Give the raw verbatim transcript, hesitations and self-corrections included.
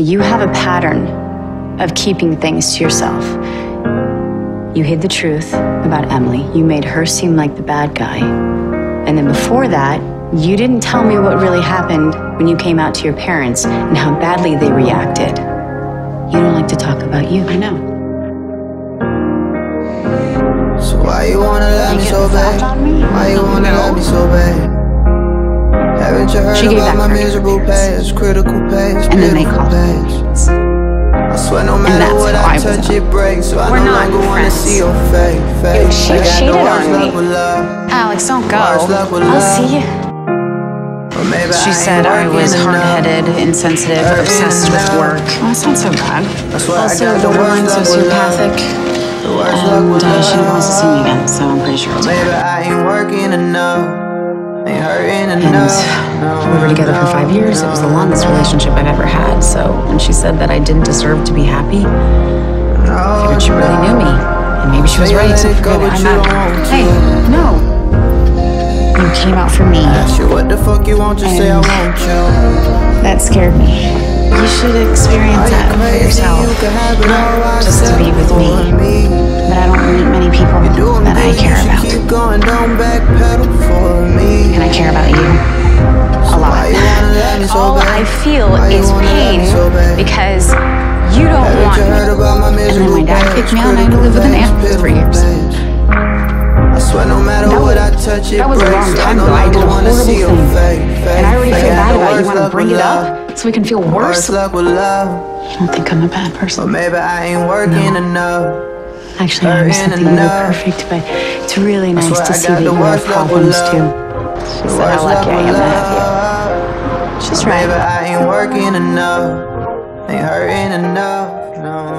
You have a pattern of keeping things to yourself. You hid the truth about Emily. You made her seem like the bad guy. And then before that, you didn't tell me what really happened when you came out to your parents and how badly they reacted. You don't like to talk about you. I know. So why you wanna love me so bad? Me? Why you wanna love me so bad? Haven't you heard about my miserable past, critical past, beautiful past? I swear no matter what I touch, it breaks. So I no longer wanna see your face. She cheated on me. Alex, don't go. I'll see you. She said I was hard-headed, insensitive, obsessed with work. Oh, that's not so bad. Also, borderline sociopathic. And uh, she wants to see me again, so I'm pretty sure it's okay. Baby, I ain't working enough, ain't hurting enough. And we were together for five years. It was the longest relationship I've ever had. So when she said that I didn't deserve to be happy, I figured she really knew me. And maybe she was right. I'm not. Hey, no. You came out for me. What the fuck you want to say? I want you. That scared me. You should experience that for yourself, not just to be with me. But I don't meet many people that I care about. And I care about you a lot. All I feel is pain because you don't want me. And then my dad kicked me out and I had to live with an aunt for three years. That was a long time ago. I did a horrible thing. And I already feel bad about it. You want to bring it up? So we can feel worse. Luck with love. I don't think I'm a bad person. Well, maybe I ain't working no. enough. Actually, I never said that you were perfect, but it's really nice to see that you have problems too. So how lucky I am to have you. She's right. Maybe I ain't working enough. Ain't hurting enough. No.